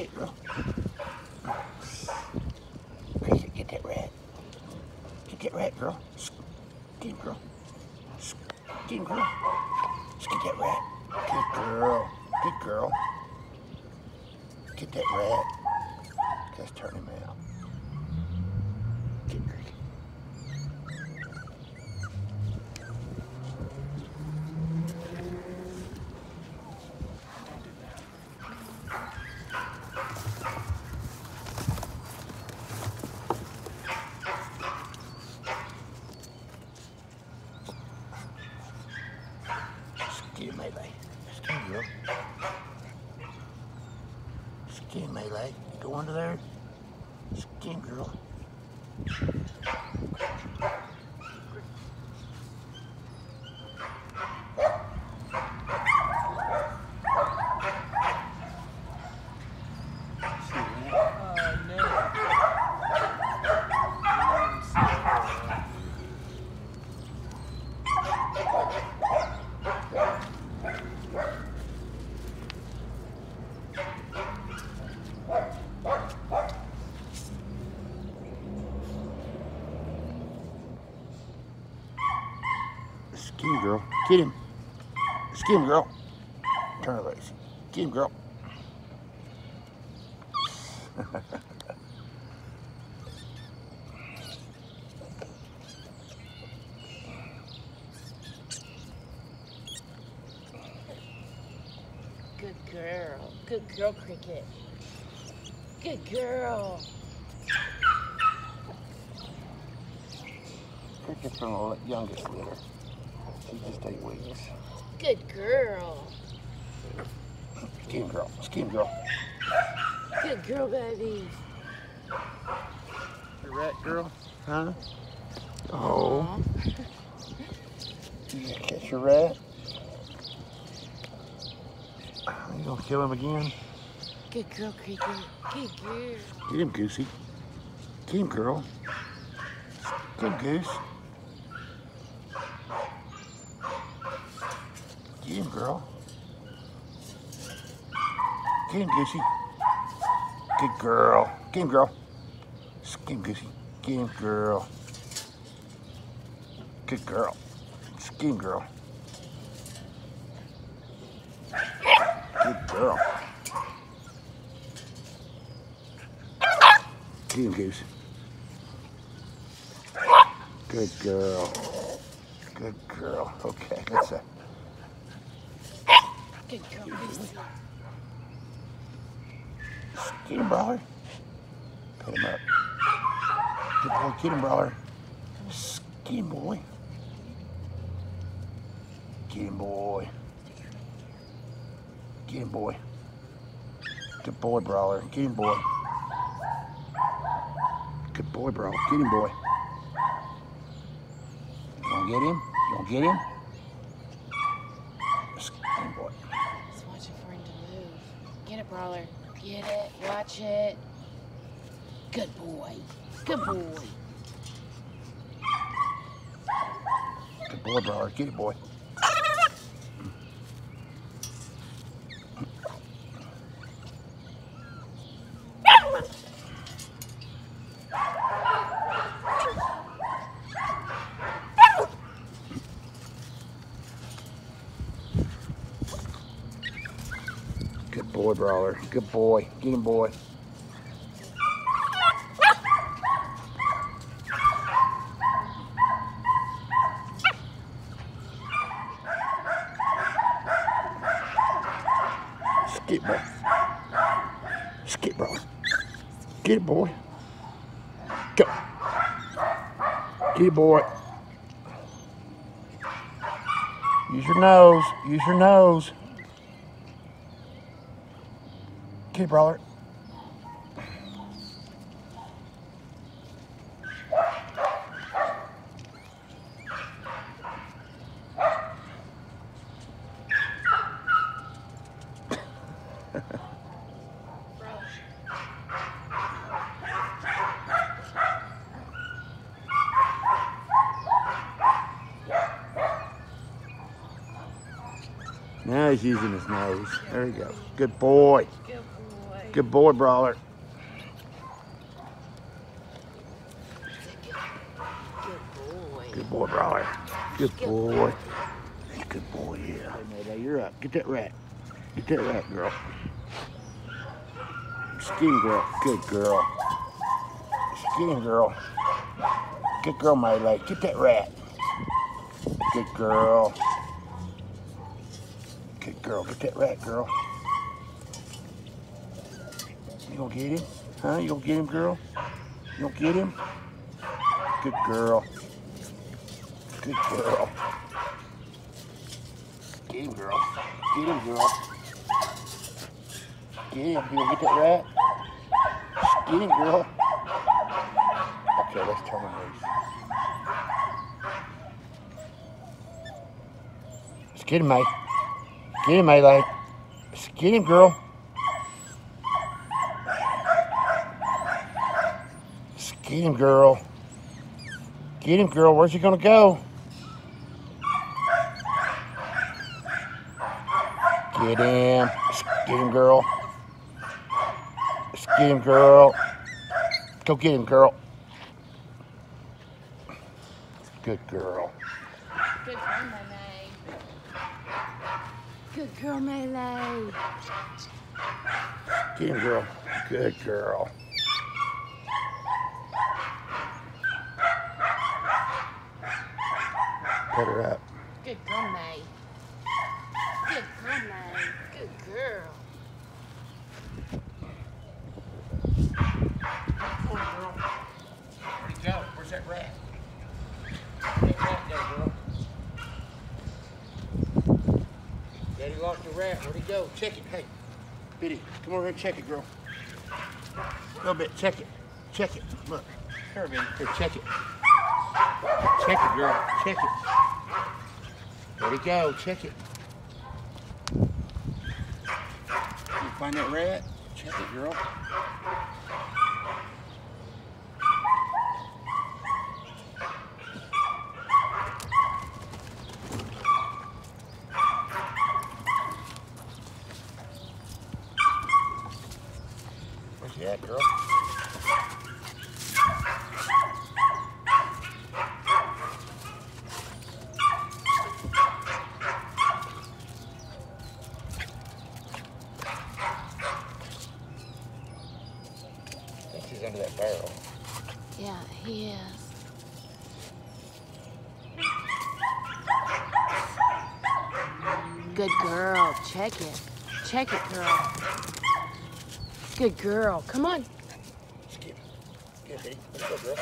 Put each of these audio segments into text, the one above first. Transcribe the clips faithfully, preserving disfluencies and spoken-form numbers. it, bro. Cricket, get that rat. Get that rat, girl. Get it, girl. Get it, girl. Get that rat. Good girl. Good girl. Get that rat. Just turn him out. Get Cricket. Skip Melee. Skip, girl. Skip Melee. You go under there. Skip, girl. Get him, girl. Get him. Get him, girl. Turn her legs. Get him, girl. Good girl. Good girl, Cricket. Good girl. Cricket's from the youngest litter. She just ate wings. Good girl. Skin girl. Skin girl. Good girl, baby. The rat girl? Huh? Oh. You gonna catch your rat? You gonna kill him again? Good girl, Cricket. Good girl. Get him, Goosey. Get him, girl. Get him, Goose. Get him, girl. Get him, Goosey. Good girl. Get him, girl. Get him, Goosey. Get him, girl. Good girl. Get him, girl. Good girl. Get him, Goose. Good girl. Good girl. Okay, that's it. Good girl, Goose. Get him, Brawler. Put him up. Good boy, get him, Brawler. Get him, boy. Get him, boy. Get him, boy. Good boy, Brawler. Get him, boy. Good boy, Brawler. Get him, boy. You gonna get him? You gonna get him? Get him, boy. Get it, Brawler. Get it. Watch it. Good boy. Good boy. Good boy, Brawler. Get it, boy. Good boy, Brawler. Good boy. Get him, boy. Skip, boy. Skip, Brawler. Get it, boy. Go. Get it, boy. Use your nose. Use your nose. Hey, Brawler. Now he's using his nose. There you go. Good boy. Good boy. Good boy, Brawler. Good boy. Good boy, Brawler. Good boy. Good boy, yeah. Hey, you're up. Get that rat. Get that rat, girl. Skinny girl. Good girl. Skinny girl. Good girl, Melee. Get that rat. Good girl. Good girl. Get that rat, girl. You gonna get him? Huh? You gonna get him, girl? You gonna get him? Good girl. Good girl. Get him, girl. Get him, girl. Get him. You gonna get that rat? Get him, girl. Okay, let's turn him loose. Let's get him, mate. Get him, Melee. Let's get him, girl. Let's get him, girl. Get him, girl. Where's he gonna go? Get him. Let's get him, girl. Let's get him, girl. Go get him, girl. Good girl. Good girl, Melee. Good girl, Melee. Get him, girl. Good girl. Put her up. Good girl, May. Good girl, May. Good girl. Good girl. Good job. Where's that rat? Daddy lost the rat. Where'd he go? Check it. Hey, Bitty, come over here and check it, girl. A little bit. Check it. Check it. Look. Here, Bitty. Here, check it. Check it, girl. Check it. Where'd he go? Check it. You find that rat? Check it, girl. Yeah, girl. I think he's under that barrel. Yeah, he is. Good girl. Check it. Check it, girl. Good girl. Come on. Skip. Good baby. Let's go, girl.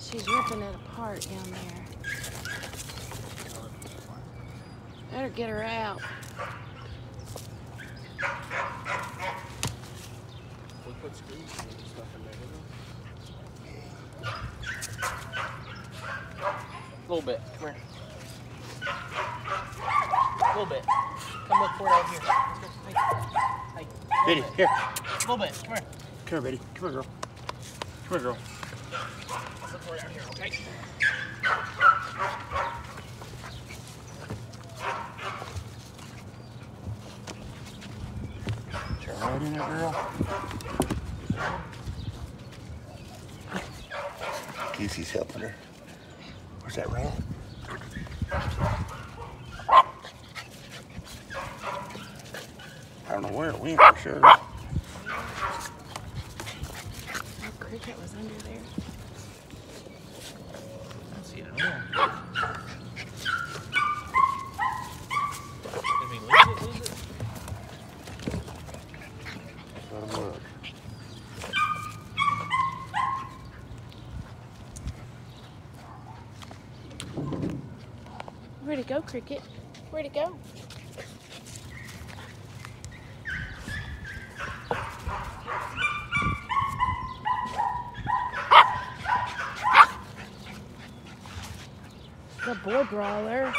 She's ripping it apart down there. Better get her out. Put screws and stuff in there, a little bit. Come here. A little bit. Come look for it out here. Hey, hey. Bitty, bit. Here. A little bit. Come here. Come here, Bitty. Come here, girl. Come here, girl. Let's look for it out here, okay? Turn right in there, girl. Goosey's helping her. Where's that rat? I don't know where it went for sure. That cricket was under there. I don't see it at all. Did we lose it? Lose it? Let him look. Where'd it go, Cricket? Where'd it go? Good boy, Brawler.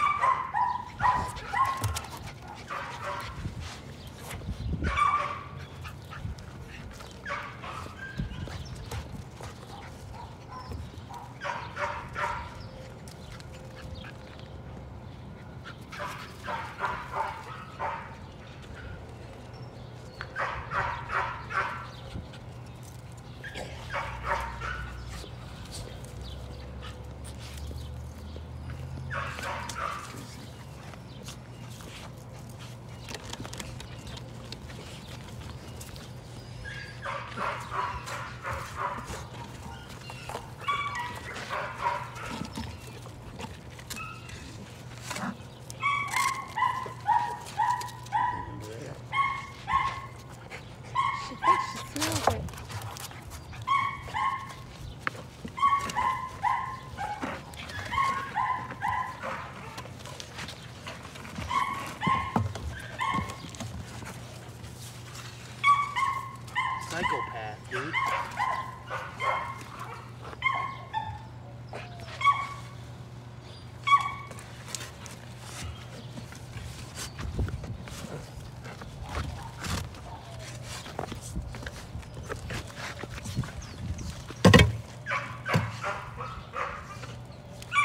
dude.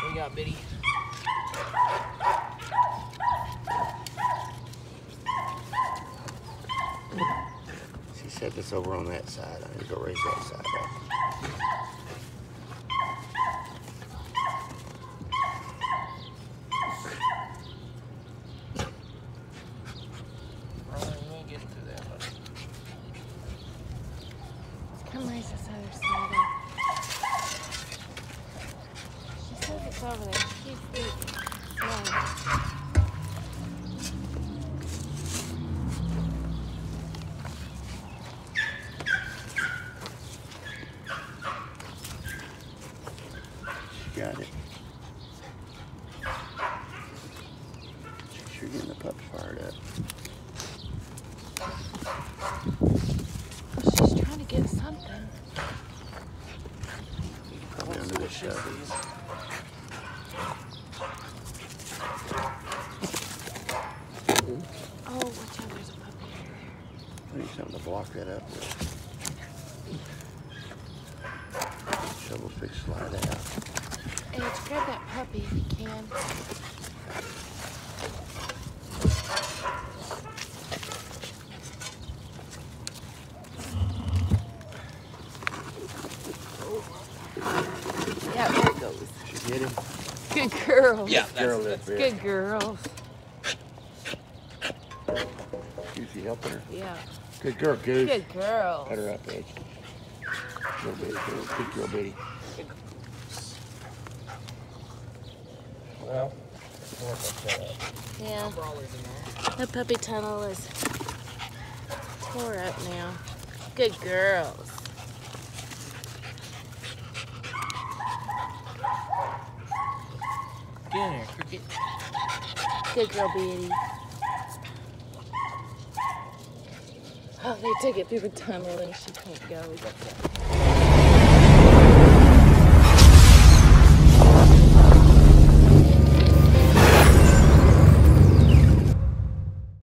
We got Bitty. Set this over on that side. I need to go raise that side up. Well, you ain't getting through that much. Come raise this other side up. She says it's over there. She's eating. Yeah. Got it. She's getting the pup fired up. She's trying to get something. You can probably under the shove. Oh, watch out, there's a puppy in there. I need something to block that up with. Shovel fix slide out. Hey, let's grab that puppy if you can. Yeah, there it goes. Did you get him? Good girl. Yeah, that's, girl that's, that's good girl. Goosey helping her? Yeah. Good girl, Goose. Good girl. Put her up, Edge. Little bitty, good girl, Bitty. Well, yeah, the puppy tunnel is tore up now. Good girls. Get in there, Cricket. Good girl, Bitty. Oh, they took it through the tunnel and she can't go. We got that.